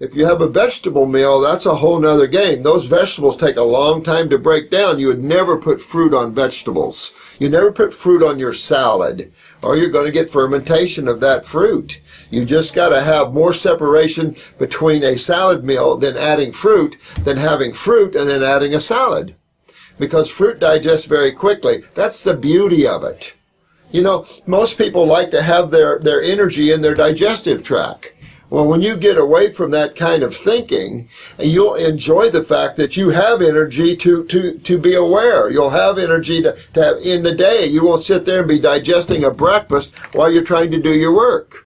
If you have a vegetable meal, that's a whole nother game. Those vegetables take a long time to break down. You would never put fruit on vegetables. You never put fruit on your salad, or you're going to get fermentation of that fruit. You just got to have more separation between a salad meal than adding fruit, than having fruit and then adding a salad. Because fruit digests very quickly. That's the beauty of it. You know, most people like to have their energy in their digestive tract. Well, when you get away from that kind of thinking, you'll enjoy the fact that you have energy to be aware. You'll have energy to have in the day. You won't sit there and be digesting a breakfast while you're trying to do your work.